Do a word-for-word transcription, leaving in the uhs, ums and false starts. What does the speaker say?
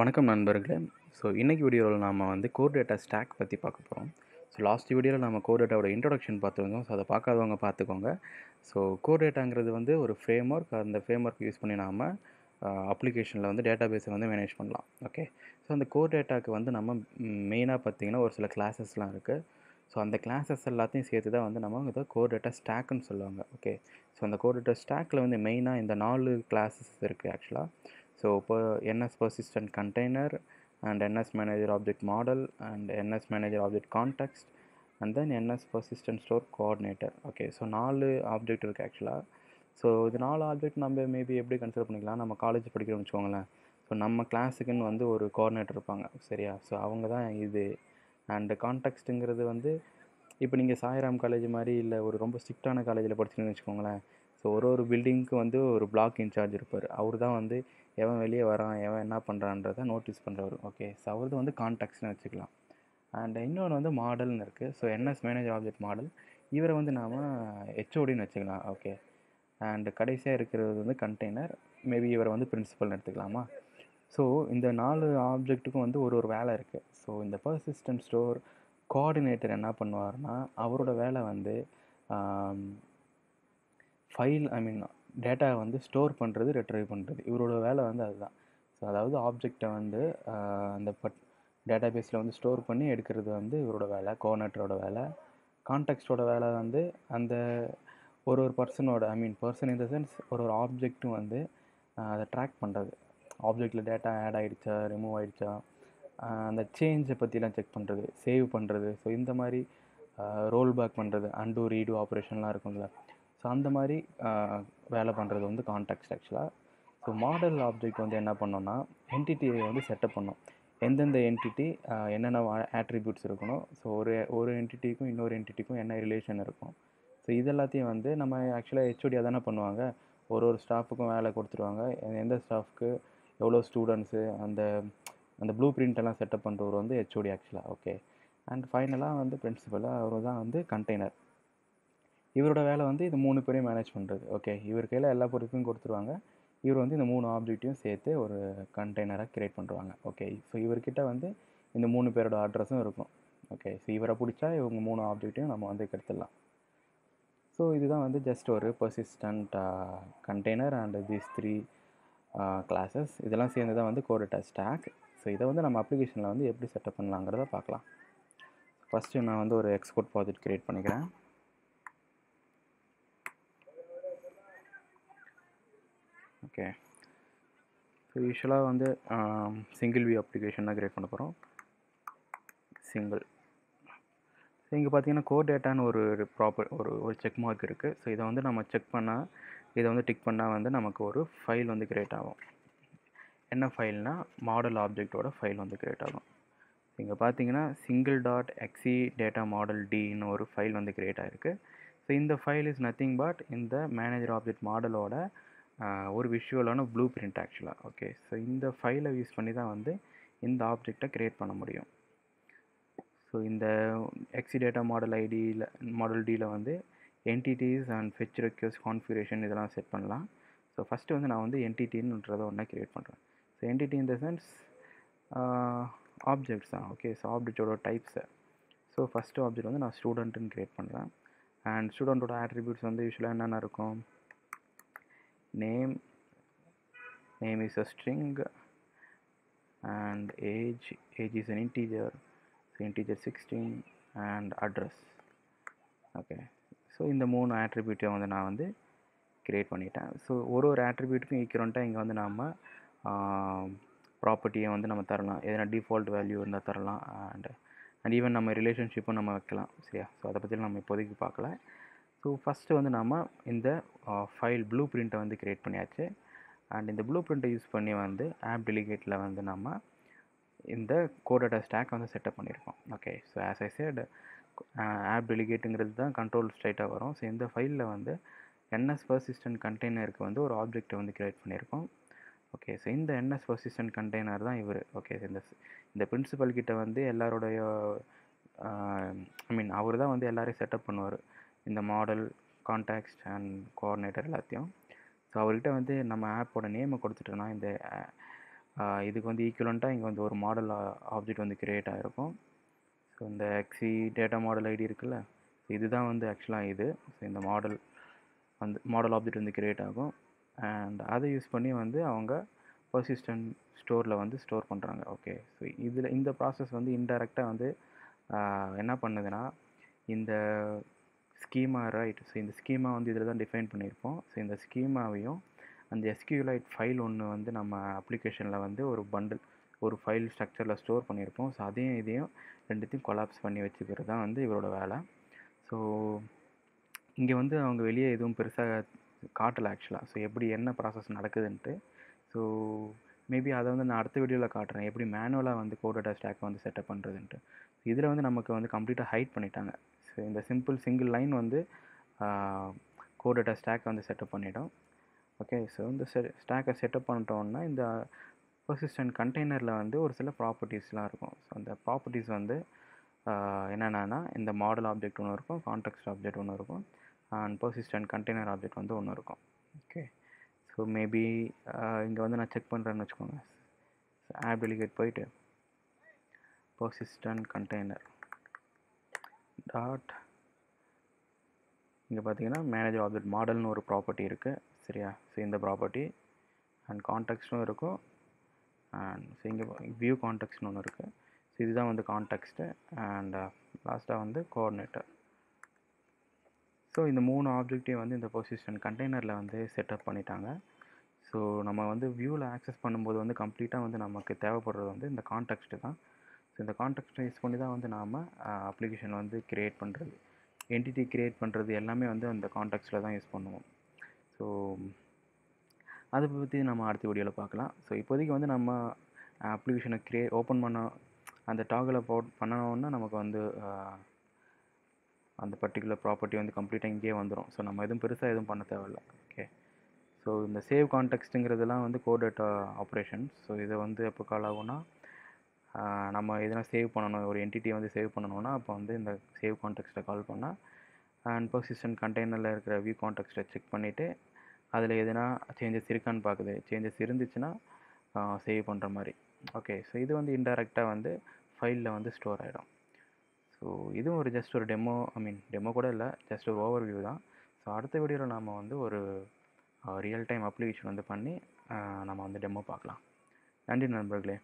வணக்கம் நண்பர்களே. ஸோ இன்றைக்கி வீடியோவில் நாம் வந்து கோர் டேட்டா ஸ்டாக் பற்றி பார்க்க போகிறோம். ஸோ லாஸ்ட் வீடியோவில் நம்ம கோர் டேட்டாவோட இன்ட்ரொடக்ஷன் பார்த்துருந்தோம். ஸோ அதை பார்க்காதவங்க பார்த்துக்கோங்க. ஸோ கோர் டேட்டாங்கிறது வந்து ஒரு ஃப்ரேம் ஒர்க். அந்த ஃப்ரேம் ஒர்க் யூஸ் பண்ணி நாம் அப்ளிகேஷனில் வந்து டேட்டா பேஸை வந்து மேனேஜ் பண்ணலாம். ஓகே, ஸோ அந்த கோர் டேட்டாவுக்கு வந்து நம்ம மெயினாக பார்த்திங்கன்னா ஒரு சில கிளாஸஸ்லாம் இருக்குது. ஸோ அந்த கிளாஸஸ் எல்லாத்தையும் சேர்த்து தான் வந்து நம்ம இதை கோர் டேட்டா ஸ்டாக்குன்னு சொல்லுவாங்க. ஓகே, ஸோ அந்த கோர் டேட்டா ஸ்டாக்கில் வந்து மெயினாக இந்த நாலு கிளாஸஸ் இருக்குது ஆக்சுவலாக. ஸோ இப்போ NSPersistentContainer and NSManagedObjectModel and NSManagedObjectContext and then NSPersistentStoreCoordinator. Okay, so நாலு ஆப்ஜெக்ட் இருக்குது ஆக்சுவலாக. ஸோ இது நாலு ஆப்ஜெக்ட் நம்ம மேபி எப்படி கன்சிடர் பண்ணிக்கலாம், நம்ம காலேஜ் படிக்கிறோம்னு வச்சுக்கோங்களேன். ஸோ நம்ம கிளாஸுக்குன்னு வந்து ஒரு கோஆர்டினேட்டர் இருப்பாங்க, சரியா? ஸோ அவங்க தான் இது. அண்டு கான்டெக்ஸ்ட்டுங்கிறது வந்து இப்போ நீங்கள் சாய்ராம் காலேஜ் மாதிரி இல்லை ஒரு ரொம்ப ஸ்ட்ரிக்டான காலேஜில் படிச்சுன்னு வச்சுக்கோங்களேன். ஸோ ஒரு ஒரு பில்டிங்க்கு வந்து ஒரு பிளாக் இன்சார்ஜ் இருப்பார். அவர் தான் வந்து எவன் வெளியே வரான், எவன் என்ன பண்ணுறான்றதை நோட்டீஸ் பண்ணுறவர். ஓகே, ஸோ அவரது வந்து கான்டெக்ஸ்ட்னு வச்சுக்கலாம். அண்ட் இன்னொன்று வந்து மாடல்னு இருக்குது. ஸோ NSManagedObjectModel, இவரை வந்து நாம் ஹெச்ஓடின்னு வச்சுக்கலாம். ஓகே, அண்டு கடைசியாக இருக்கிறது வந்து கண்டெய்னர், மேபி இவரை வந்து பிரின்சிபல்னு எடுத்துக்கலாமா? ஸோ இந்த நாலு ஆப்ஜெக்ட்டுக்கும் வந்து ஒரு ஒரு வேலை இருக்குது. ஸோ இந்த பெர்சிஸ்டன்ட் ஸ்டோர் கோஆர்டினேட்டர் என்ன பண்ணுவார்னா, அவரோட வேலை வந்து ஃபைல் ஐ மீன் டேட்டாவை வந்து ஸ்டோர் பண்ணுறது, ரிட்ரைவ் பண்ணுறது, இவரோட வேலை வந்து அதுதான். ஸோ அதாவது ஆப்ஜெக்டை வந்து அந்த பட் டேட்டா பேஸில் வந்து ஸ்டோர் பண்ணி எடுக்கிறது வந்து இவரோட வேலை, கோஆர்டினேட்டரோட வேலை. கான்டெக்ஸ்டோட வேலை வந்து அந்த ஒரு ஒரு பர்சனோட ஐ மீன் பர்சன் இன் த சென்ஸ் ஒரு ஒரு ஆப்ஜெக்ட்டும் வந்து அதை ட்ராக் பண்ணுறது. ஆப்ஜெக்டில் டேட்டா ஆட் ஆகிடுச்சா, ரிமூவ் ஆகிடுச்சா, அந்த சேஞ்சை பற்றிலாம் செக் பண்ணுறது, சேவ் பண்ணுறது. ஸோ இந்த மாதிரி ரோல் பேக் பண்ணுறது, அண்டு ரீடு ஆப்ரேஷன்லாம் இருக்கும்ல. ஸோ அந்த மாதிரி வேலை பண்ணுறது வந்து கான்டெக்ஸ்ட் ஆக்சுவலாக. ஸோ மாடல் ஆப்ஜெக்ட் வந்து என்ன பண்ணோன்னா, என்டிட்டியை வந்து செட்டப் பண்ணோம். எந்தெந்த என்டிட்டி என்னென்ன ஆட்ரிபியூட்ஸ் இருக்கணும், ஸோ ஒரு ஒரு என்டிட்டிக்கும் இன்னொரு என்டிட்டிக்கும் என்ன ரிலேஷன் இருக்கும். ஸோ இதெல்லாத்தையும் வந்து நம்ம ஆக்சுவலாக ஹெச்ஓடியாக தானே பண்ணுவாங்க. ஒரு ஒரு ஸ்டாஃபுக்கும் வேலை கொடுத்துருவாங்க. எந்த ஸ்டாஃப்க்கு எவ்வளோ ஸ்டூடெண்ட்ஸு, அந்த அந்த ப்ளூ பிரிண்டெல்லாம் செட்டப் பண்ணுறவர் வந்து ஹெச்ஓடி ஆக்சுவலாக. ஓகே, அண்ட் ஃபைனலாக வந்து பிரின்சிபலாக அவர் தான் வந்து கண்டெய்னர். இவரோட வேலை வந்து இது மூணு பேரையும் மேனேஜ் பண்ணுறது. ஓகே, இவர் கையில் எல்லா பொறுப்பையும் கொடுத்துருவாங்க. இவர் வந்து இந்த மூணு ஆப்ஜெக்ட்டையும் சேர்த்து ஒரு கண்டெய்னராக க்ரியேட் பண்ணுறாங்க. ஓகே, ஸோ இவர்கிட்ட வந்து இந்த மூணு பேரோட அட்ரஸும் இருக்கும். ஓகே, ஸோ இவரை பிடிச்சா இவங்க மூணு ஆப்ஜெக்ட்டையும் நம்ம வந்து எடுத்துடலாம். ஸோ இதுதான் வந்து ஜஸ்ட் ஒரு persistent container and these three classes, இதெல்லாம் சேர்ந்து தான் வந்து கோர் டேட்டா ஸ்டாக். ஸோ இதை வந்து நம்ம அப்ளிகேஷனில் வந்து எப்படி செட்டப் பண்ணலாங்கிறத பார்க்கலாம். ஃபஸ்ட்டு நான் வந்து ஒரு எக்ஸ்கோட் ப்ராஜெக்ட் க்ரியேட் பண்ணிக்கிறேன். ஓகே, ஸோ யூஸ்வலாக வந்து சிங்கிள் வியூ அப்ளிகேஷன் தான் க்ரியேட் பண்ண போகிறோம். சிங்கிள். ஸோ இங்கே பார்த்தீங்கன்னா கோர் டேட்டான்னு ஒரு ப்ராப்பர் ஒரு ஒரு செக் மார்க் இருக்குது. ஸோ இதை வந்து நம்ம செக் பண்ணால், இதை வந்து டிக் பண்ணால் வந்து நமக்கு ஒரு ஃபைல் வந்து க்ரியேட் ஆகும். என்ன ஃபைல்னால், மாடல் ஆப்ஜெக்டோட ஃபைல் வந்து க்ரியேட் ஆகும். இங்கே பார்த்தீங்கன்னா சிங்கிள் டாட் xcdatamodeld டின்னு ஒரு ஃபைல் வந்து க்ரியேட் ஆகிருக்கு. ஸோ இந்த ஃபைல் இஸ் நத்திங் பட் இந்த மேனேஜர் ஆப்ஜெக்ட் மாடலோட ஒரு விஷுவலான ப்ளூ பிரிண்ட் ஆக்சுவலாக. ஓகே, ஸோ இந்த ஃபைலை யூஸ் பண்ணி தான் வந்து இந்த ஆப்ஜெக்டை க்ரியேட் பண்ண முடியும். ஸோ இந்த xcdatamodel ஐடியில் மாடல் டியில் வந்து entities and fetch request configuration இதெல்லாம் செட் பண்ணலாம். ஸோ ஃபஸ்ட்டு வந்து நான் வந்து என்டிட்டின்றதை ஒன்றா க்ரியேட் பண்ணுறேன். So entity in the sense objects தான். ஓகே, ஸோ ஆப்ஜெக்டோட டைப்ஸை. ஸோ ஃபஸ்ட்டு ஆப்ஜெக்ட் வந்து நான் ஸ்டூடெண்ட்டுன்னு க்ரியேட் பண்ணுறேன். அண்ட் ஸ்டூடெண்ட்டோட ஆட்ரிபியூட்ஸ் வந்து யூஸ்வலாக என்னென்ன இருக்கும், name name is a string and age age is an integer integer sixteen and address. Okay, so இந்த மூணு ஆட்ரிபியூட்டை வந்து நான் வந்து க்ரியேட் பண்ணிட்டேன். ஸோ ஒரு ஒரு ஆட்ரிபியூட்டுக்கும் ஈக்குவலண்ட்டாக இங்கே வந்து நம்ம ப்ராப்பர்ட்டியை வந்து நம்ம தரலாம். எதனா டிஃபால்ட் வேல்யூ இருந்தால் தரலாம். அண்ட் அண்ட் ஈவன் நம்ம ரிலேஷன்ஷிப்பும் நம்ம வைக்கலாம், சரியா? ஸோ அதை பற்றி நம்ம இப்போதைக்கு பார்க்கல. ஸோ ஃபஸ்ட்டு வந்து நம்ம இந்த ஃபைல் ப்ளூ பிரிண்ட்டை வந்து க்ரியேட் பண்ணியாச்சு. அண்ட் இந்த ப்ளூ பிரிண்ட்டை யூஸ் பண்ணி வந்து ஆப் டெலிகேட்டில் வந்து நம்ம இந்த கோர் டேட்டா ஸ்டாக் வந்து செட்டப் பண்ணியிருக்கோம். Okay, so as I set AppDelegateங்கிறது தான் கண்ட்ரோல் ஸ்ட்ரைட்டாக வரும். ஸோ இந்த ஃபைலில் வந்து NSPersistentContainerக்கு வந்து ஒரு ஆப்ஜெக்ட்டை வந்து க்ரியேட் பண்ணியிருக்கோம். ஓகே, ஸோ இந்த NSPersistentContainer தான் இவர். ஓகே, இந்த இந்த பிரின்சிபல் கிட்ட வந்து எல்லாரோடைய ஐ மீன் அவர் தான் வந்து எல்லோரையும் செட்டப் பண்ணுவார், இந்த மாடல் கான்டெக்ஸ்ட் அண்ட் கோஆர்டினேட்டர் எல்லாத்தையும். ஸோ அவர்கிட்ட வந்து நம்ம ஆப்போட நேமை கொடுத்துட்டோன்னா இந்த இதுக்கு வந்து ஈக்குவலண்ட்டாக இங்கே வந்து ஒரு மாடல் ஆப்ஜெக்ட் வந்து கிரியேட் ஆகிருக்கும். ஸோ இந்த எக்ஸி டேட்டா மாடல் ஐடி இருக்குல்ல, இதுதான் வந்து ஆக்சுவலாக இது. ஸோ இந்த மாடல் அந்த மாடல் ஆப்ஜெக்ட் வந்து கிரியேட் ஆகும். அண்ட் அதை யூஸ் பண்ணி வந்து அவங்க பெர்சிஸ்டன்ட் ஸ்டோரில் வந்து ஸ்டோர் பண்ணுறாங்க. ஓகே, ஸோ இதில் இந்த ப்ராசஸ் வந்து இன்டைரக்டாக வந்து என்ன பண்ணுதுன்னா, இந்த ஸ்கீமா ரைட், ஸோ இந்த ஸ்கீமா வந்து இதில் தான் டிஃபைன் பண்ணியிருப்போம். ஸோ இந்த ஸ்கீமாவையும் அந்த எஸ்கியூலைட் ஃபைல் ஒன்று வந்து நம்ம அப்ளிகேஷனில் வந்து ஒரு பண்டில் ஒரு ஃபைல் ஸ்ட்ரக்சரில் ஸ்டோர் பண்ணியிருப்போம். ஸோ அதையும் இதையும் ரெண்டுத்தையும் கொலாப்ஸ் பண்ணி வச்சுக்கிறது தான் வந்து இவரோட வேலை. ஸோ இங்கே வந்து அவங்க வெளியே எதுவும் பெருசாக காட்டலை ஆக்சுவலாக. ஸோ எப்படி என்ன ப்ராசஸ் நடக்குதுன்ட்டு, ஸோ மேபி அதை வந்து நான் அடுத்த வீடியோவில் காட்டுறேன், எப்படி மேனுவலாக வந்து கோர் டேட்டா ஸ்டாக் வந்து செட்டப் பண்ணுறதுன்ட்டு. இதில் வந்து நமக்கு வந்து கம்ப்ளீட்டாக ஹைட் பண்ணிட்டாங்க. ஸோ இந்த சிம்பிள் சிங்கிள் லைன் வந்து கோர் டேட்டா ஸ்டாக்கை வந்து செட்டப் பண்ணிட்டோம். ஓகே, ஸோ இந்த ஸ்டாக்கை செட்டப் பண்ணிட்டோம்னா இந்த பெர்சிஸ்டன்ட் கண்டெய்னரில் வந்து ஒரு சில ப்ராப்பர்ட்டிஸ்லாம் இருக்கும். ஸோ அந்த ப்ராப்பர்ட்டிஸ் வந்து என்னென்னா, இந்த மாடல் ஆப்ஜெக்ட் ஒன்று இருக்கும், கான்டெக்ஸ்ட் ஆப்ஜெக்ட் ஒன்று இருக்கும், அண்ட் பெர்சிஸ்டன்ட் கண்டெய்னர் ஆப்ஜெக்ட் வந்து ஒன்று இருக்கும். ஓகே, ஸோ மேபி இங்கே வந்து நான் செக் பண்ணுறேன்னு வச்சுக்கோங்க. ஸோ ஆப் டெலிகேட் போயிட்டு பெர்சிஸ்டன்ட் கண்டெய்னர் டாட், இங்கே பார்த்தீங்கன்னா மேனேஜர் ஆப்ஜெக்ட் மாடல்னு ஒரு ப்ராப்பர்ட்டி இருக்குது சரியா. ஸோ இந்த ப்ராப்பர்ட்டி அண்ட் கான்டெக்ஸ்ட்டும் இருக்கும். அண்ட் ஸோ இங்கே வியூ கான்டெக்ஸ்ட்னு ஒன்று இருக்குது. ஸோ இதுதான் வந்து கான்டெக்ஸ்ட்டு. அண்ட் லாஸ்ட்டாக வந்து கோஆர்டினேட்டர். ஸோ இந்த மூணு ஆப்ஜெக்டையும் வந்து இந்த பெர்சிஸ்டன்ட் கண்டெய்னரில் வந்து செட்டப் பண்ணிட்டாங்க. ஸோ நம்ம வந்து வியூவில் ஆக்சஸ் பண்ணும்போது வந்து கம்ப்ளீட்டாக வந்து நமக்கு தேவைப்படுறது வந்து இந்த கான்டெக்ஸ்ட்டு தான். ஸோ இந்த கான்டெக்ஸ்ட்டை யூஸ் பண்ணி தான் வந்து நாம் அப்ளிகேஷன் வந்து க்ரியேட் பண்ணுறது, என்டிட்டி க்ரியேட் பண்ணுறது எல்லாமே வந்து அந்த கான்டெக்ஸ்ட்டில் தான் யூஸ் பண்ணுவோம். ஸோ அதை பற்றி நம்ம அடுத்த வீடியோவில் பார்க்கலாம். ஸோ இப்போதைக்கு வந்து நம்ம அப்ளிகேஷனை க்ரியே ஓப்பன் பண்ண அந்த டாகில் போட் பண்ணணுன்னா நமக்கு வந்து அந்த பர்டிகுலர் ப்ராப்பர்ட்டி வந்து கம்ப்ளீட்டாக இங்கேயே வந்துடும். ஸோ நம்ம எதுவும் பெருசாக எதுவும் பண்ண தேவையில்லை. ஓகே, ஸோ இந்த சேவ் கான்டெக்ஸ்ட்டுங்கிறதுலாம் வந்து கோர் டேட்டா ஆப்ரேஷன்ஸ். ஸோ இதை வந்து எப்போ கால் ஆகும்னா, நம்ம எதுனா சேவ் பண்ணணும், ஒரு என்டிட்டியை வந்து சேவ் பண்ணணும்னா அப்போ வந்து இந்த சேவ் கான்டெக்ஸ்ட்டை கால் பண்ணால் அண்ட் பெர்சிஸ்டன்ட் கண்டெய்னரில் இருக்கிற வியூ கான்டெக்ஸ்ட்டை செக் பண்ணிவிட்டு அதில் எதுனா சேஞ்சஸ் இருக்கான்னு பார்க்குது. சேஞ்சஸ் இருந்துச்சுன்னா சேவ் பண்ணுற மாதிரி. ஓகே, ஸோ இது வந்து இன்டெரக்டாக வந்து ஃபைலில் வந்து ஸ்டோர் ஆகிடும். ஸோ இதுவும் ஒரு ஜஸ்ட் ஒரு டெமோ, ஐ மீன் டெமோ கூட இல்லை, ஜஸ்ட் ஒரு ஓவர் வியூ தான். ஸோ அடுத்த வீடியோவில் நாம் வந்து ஒரு ரியல் டைம் அப்ளிகேஷன் வந்து பண்ணி நம்ம வந்து டெமோ பார்க்கலாம். நன்றி நண்பர்களே.